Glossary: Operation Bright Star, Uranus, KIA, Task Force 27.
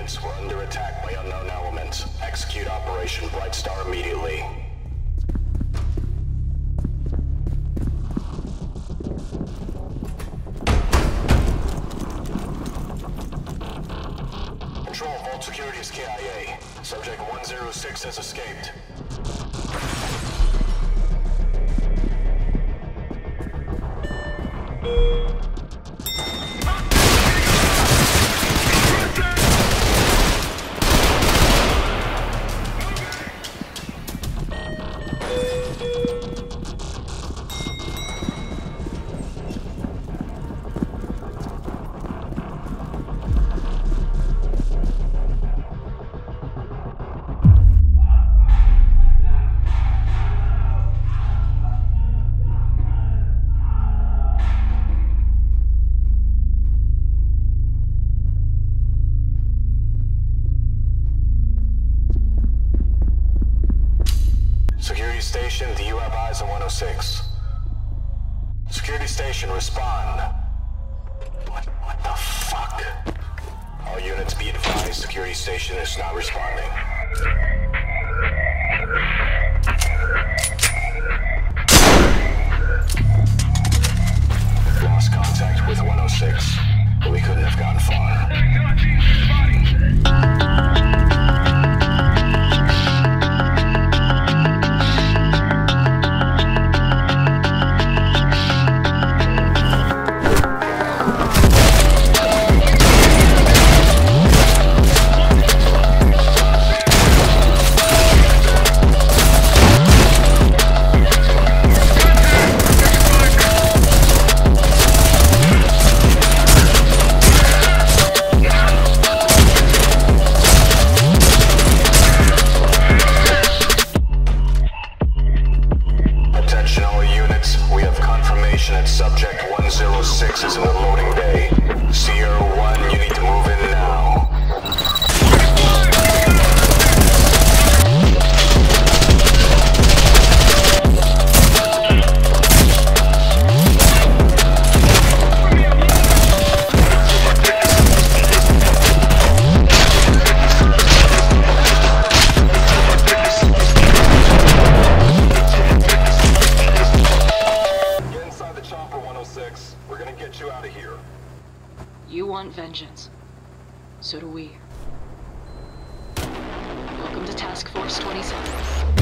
units were under attack by unknown elements. Execute Operation Bright Star immediately. Control, Vault Security is KIA. Subject 106 has escaped. Security station, do you have eyes on 106? Security station, respond. What the fuck? All units be advised, security station is not responding. Lost contact with 106. But we couldn't have gotten far. Subject 106 is in the loading bay. Sierra 1, you need to move in now. We're gonna get you out of here. You want vengeance. So do we. Welcome to Task Force 27.